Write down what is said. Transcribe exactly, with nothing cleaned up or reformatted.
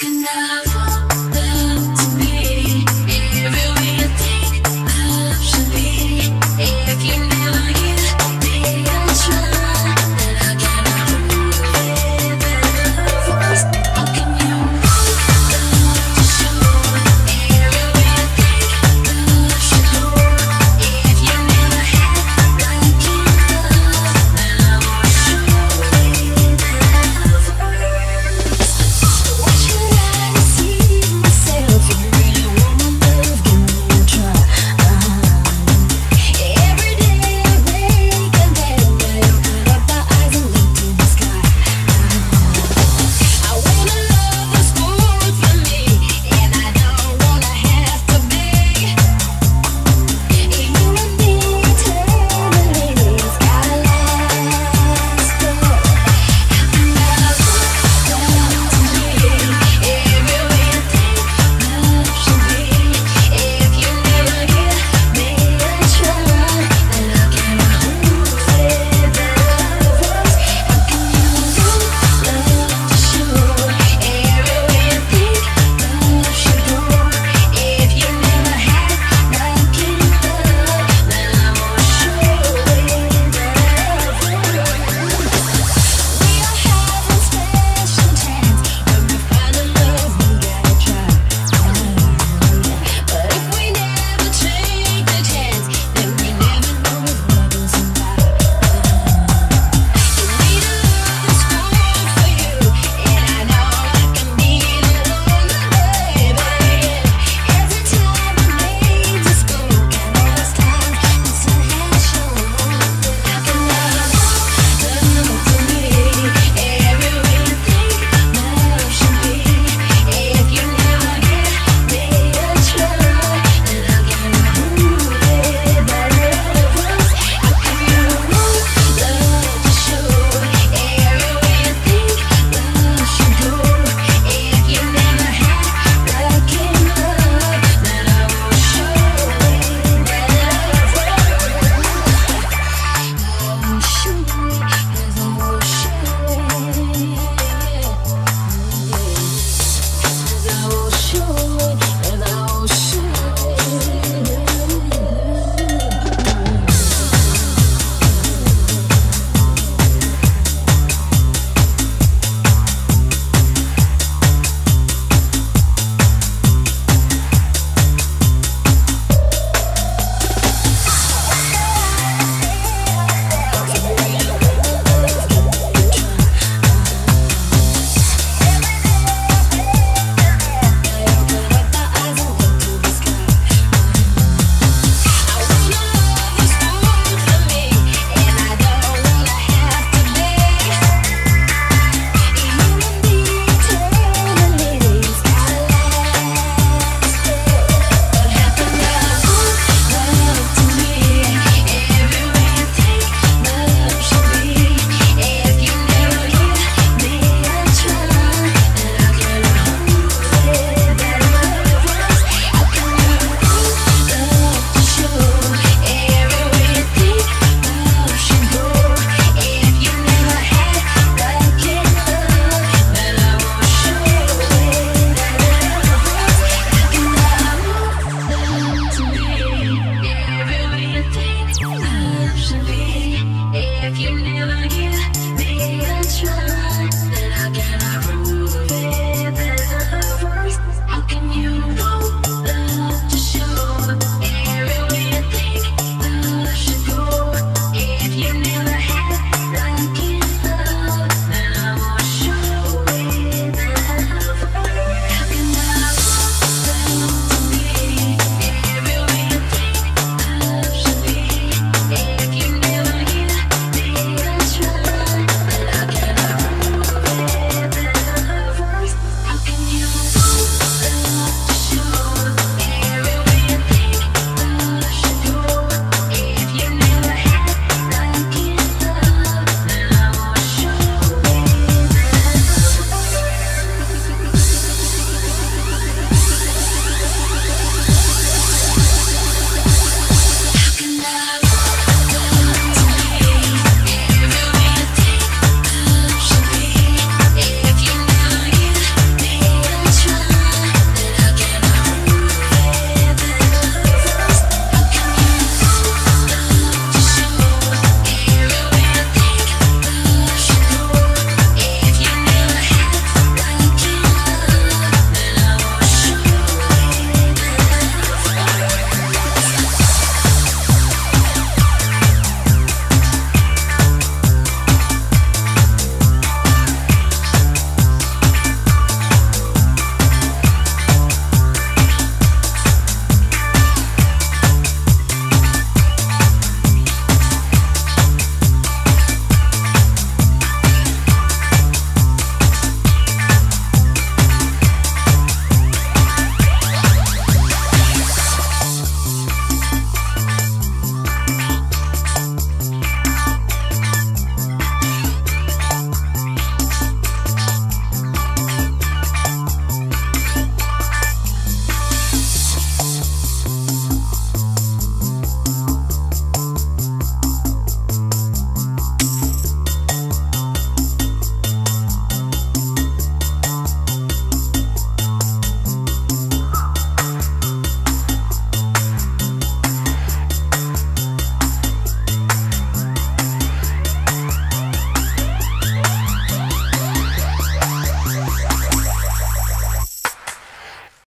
can never.